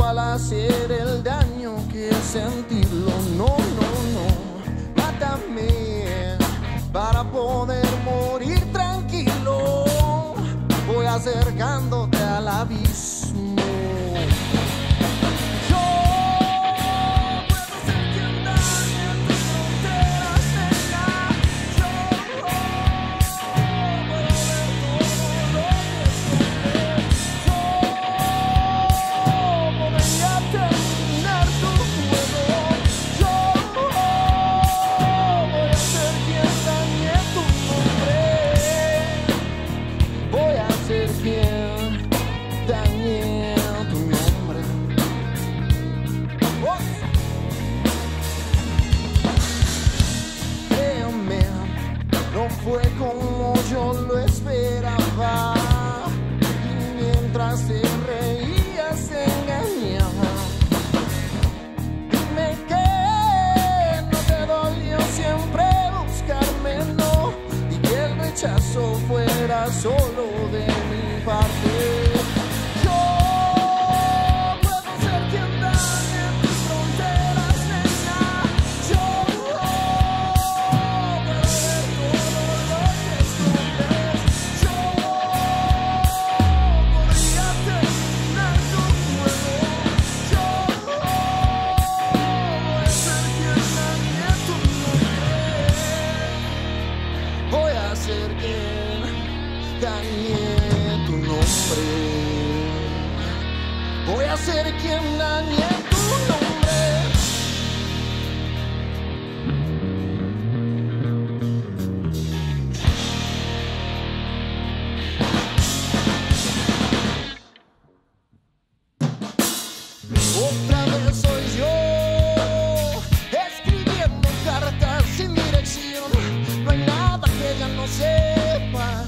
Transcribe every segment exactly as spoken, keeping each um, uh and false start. igual hacer el daño que sentirlo. No, no, no, mátame para poder morir tranquilo. Voy acercándote al abismo. Fue como yo lo esperaba, y mientras te reías se engañaba. Dime que no te dolió siempre buscarme, no, y que el rechazo fuera solo de mi parte. Dañé tu nombre, voy a ser quien dañe tu nombre. Otra vez soy yo, escribiendo cartas sin dirección. No hay nada que ella no sepa.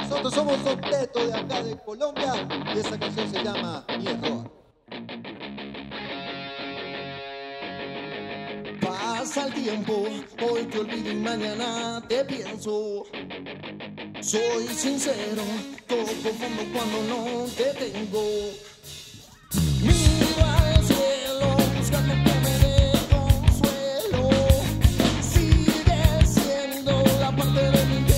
Nosotros somos Don Teto de acá de Colombia y esta canción se llama Mi Error. Pasa el tiempo, hoy te olvido y mañana te pienso. Soy sincero, toco fondo cuando no te tengo. Miro al cielo buscando que me dé consuelo. Sigue siendo la parte de mi vida.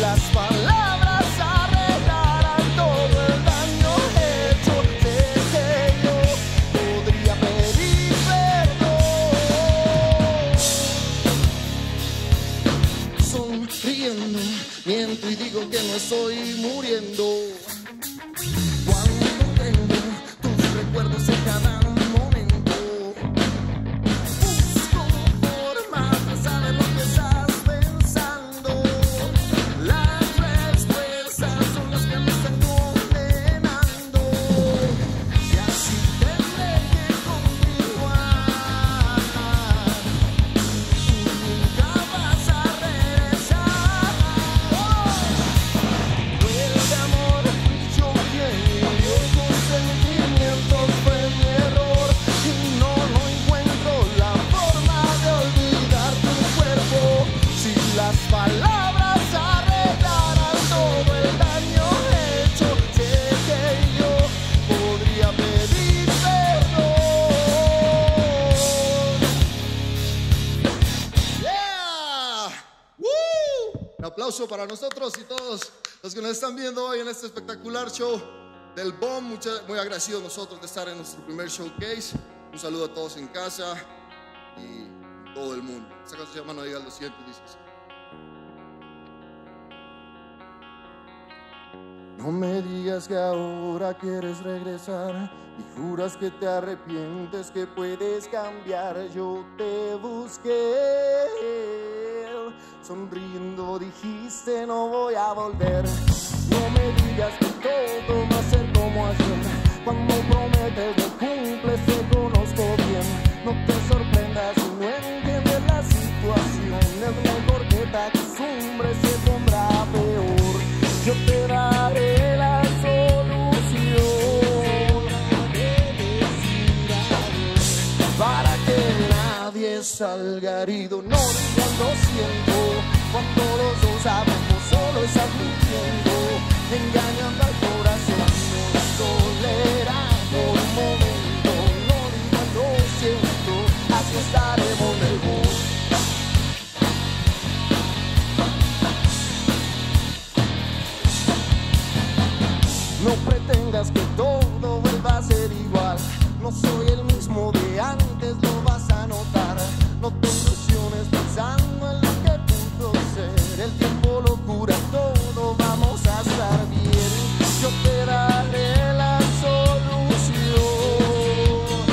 Las palabras arreglarán todo el daño. sonriendo, miento y digo que no estoy muriendo. Cuando tengo tus recuerdos en cada momento, busco formas de saber lo que estás pensando. Las respuestas son las que me están condenando, y así tendré que continuar. Tú nunca vas a regresar. Duele de amor, yo quiero tus sentimientos, fue mi error, y no, no encuentro la forma de olvidar tu cuerpo. Si las palabras arreglaran todo el daño hecho, sé que yo podría pedir perdón. Yeah! ¡Woo! Un aplauso para nosotros y todos los que nos están viendo hoy en este espectacular show del B O M. Mucha- muy agradecidos nosotros de estar en nuestro primer showcase. Un saludo a todos en casa y todo el mundo. Esta canción se llama No digas lo siento, dices. No me digas que ahora quieres regresar y juras que te arrepientes, que puedes cambiar. Yo te busqué, sonriendo dijiste no voy a volver. No me digas que todo va a ser como ayer. Cuando prometes no cumples, te conozco bien. No te sorprendas si no entiendes la situación. Es mejor que te acostumbres, se pondrá peor. Yo te daré la solución para que nadie salga herido. No digas lo siento cuando los dos sabemos, solo es admitiendo, engañando al corazón. No tolerando un momento. No digas lo siento, así estaremos mejor. No pretendas que todo vuelva a ser igual. No soy el mismo de antes, lo vas a notar. No te ilusiones pensando en lo que pudo ser. El tiempo lo cura todo, vamos a estar bien. Yo te daré la solución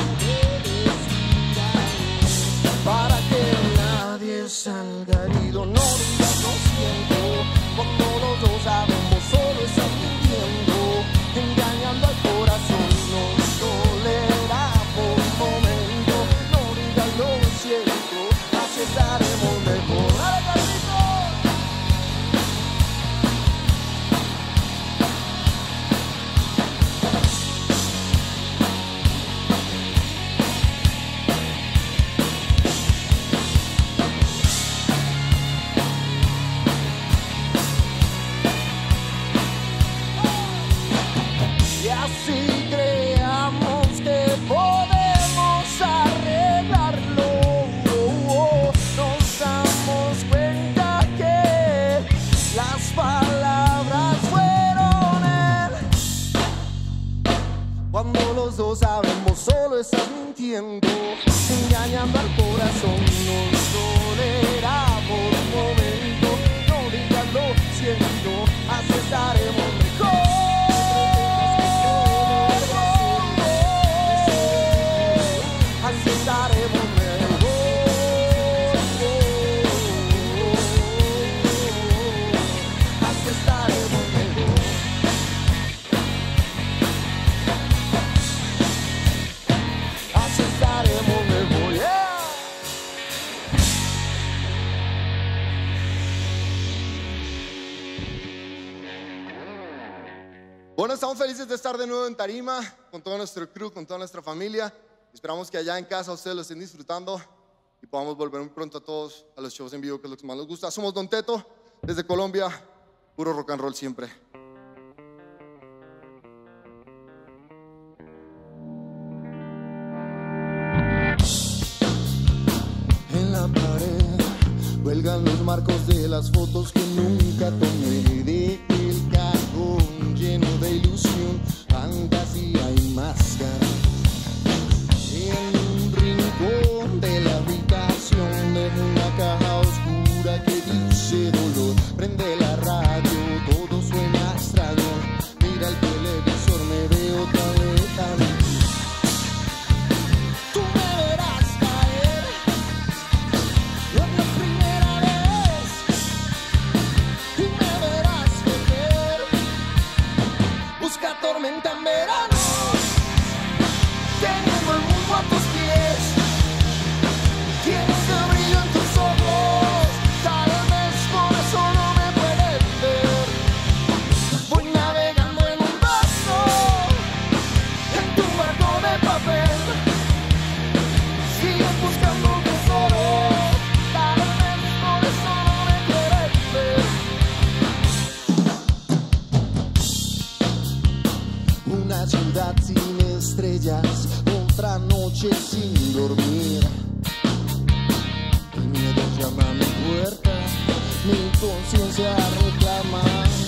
para que nadie salga herido. No digas lo siento cuando los dos sabemos, solo es admitiendo, engañando al corazón. No toleramos un momento. No digas lo siento, así estaremos mejor. ¡Dale, Carlitos! Y así creamos que podemos arreglarlo. Oh, oh, nos damos cuenta que las palabras fueron él. Cuando los dos sabemos, solo estás mintiendo, engañando al corazón. Nos toleramos un momento. No digas lo siento, así estaremos mejor. Así estaremos mejor. Así estaremos mejor. Así estaremos mejor. Yeah. Bueno, estamos felices de estar de nuevo en tarima con todo nuestro crew, con toda nuestra familia. Esperamos que allá en casa ustedes lo estén disfrutando y podamos volver muy pronto a todos a los shows en vivo, que es lo que más nos gusta. Somos Don Teto, desde Colombia, puro rock and roll siempre. En la pared cuelgan los marcos de las fotos que nunca tomé, de el cajón lleno de ilusión, fantasía y máscara. En un rincón de la habitación de una caja oscura que dice tormenta en verano. Teniendo el mundo a tus pies, quiero ese brillo en tus ojos. Tal vez por eso no me puedes ver. Voy navegando en un vaso, en tu barco de papel. Sigue buscando un tesoro. Tal vez por eso no me quieres ver. Una ciudad sin estrellas, otra noche sin dormir. El miedo llama a mi puerta, mi conciencia reclama.